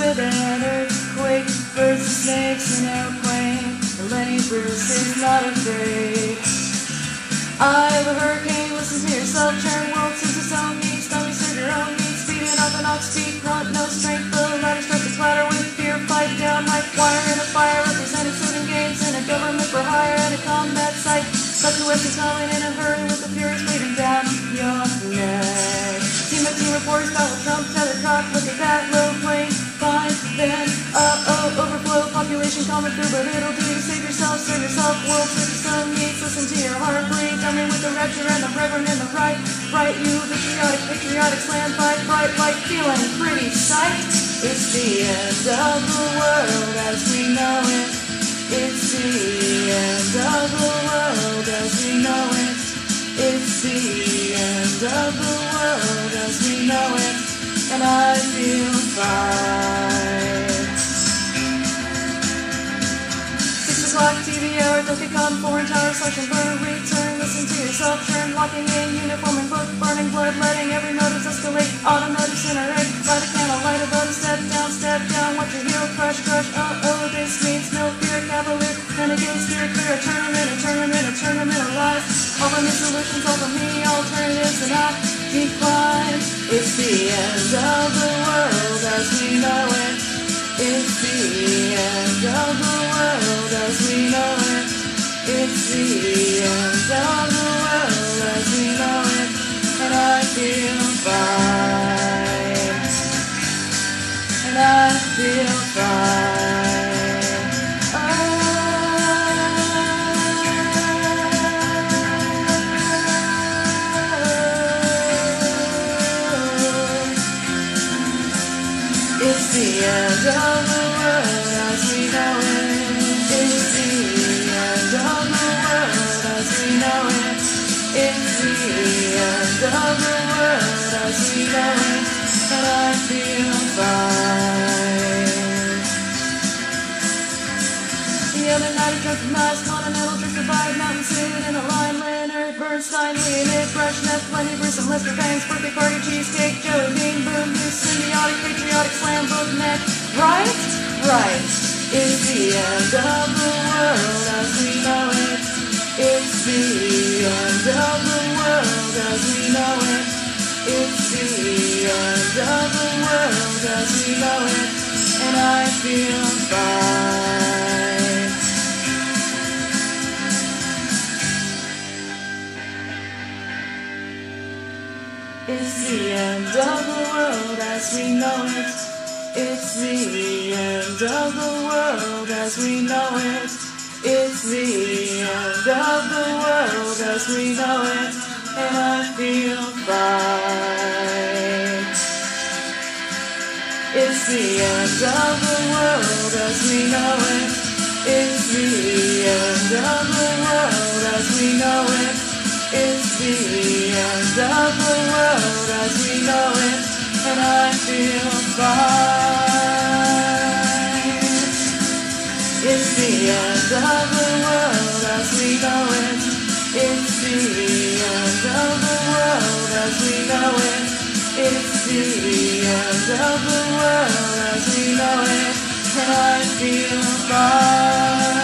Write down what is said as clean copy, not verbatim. with an earthquake, birds and snakes and airplane, and Lenny Bruce is not afraid. I've a hurricane, listen to yourself, turn world since its own needs, dummy serve your own needs, speeding up an ox speed, grunt, no strength, little ladder starts to clatter with fear, fight down like wire in a fire, represented sitting games in a government for hire at a combat site, such a west is coming in a hurry with the furies bleeding down your neck. Team of two reporters, Donald Trump, telecrock with a bat, low plane, fine, then, overflow, population coming through, but it'll do, serve yourself, world to the sun needs, listen to your heart breathe, coming with the rapture and the reverend and the right, you, patriotic slam fight, bright light, feeling pretty sight. It's the end of the world as we know it, it's the end of the world as we know it, it's the end of the world as we know it, and I feel fine. 6 o'clock TV hour, DonkeyCon, foreign tower, slash and burn, return, listen to yourself, turn, locking in, uniform and book, burning blood, letting every notice escalate, auto notice in a red, light a candle, light a vote, step down, watch your heel, crush, this means no fear, cavalier, renegade, steer clear, a tournament of lies, all the new solutions, all the me, alternatives, and I decline. It's the end of the world as we know it, it's the end of the world as we know it, it's the end of the world as we know it, and I feel fine, and I feel fine, oh. It's the end of the world as we know it, it's the end of the world as we know it, it's the end of the world as we know it, and I feel fine. The other night I drunk the nice continental, drink the vibe, mountain sit in a line, Leonard Bernstein, Leonard Brush, Neff, Lenny Bruce, and Lester Bangs, birthday party, cheesecake, Joey Buhner, symbiotic, patriotic, slam, book, neck, right, it's the end of the world as we know it, it's the end of the world as we know it, it's the end of the world as we know it, and I feel fine. It's the end of the world as we know it, it's the end of the world as we know it, it's the end of the world as we know it, and I feel fine. It's the end of the world as we know it, it's the end of the world as we know it, it's the end of the world as we know it, and I feel fine. It's the end of the world as we know it, it's the end of the world as we know it, it's the end of the world as we know it, and I feel fine.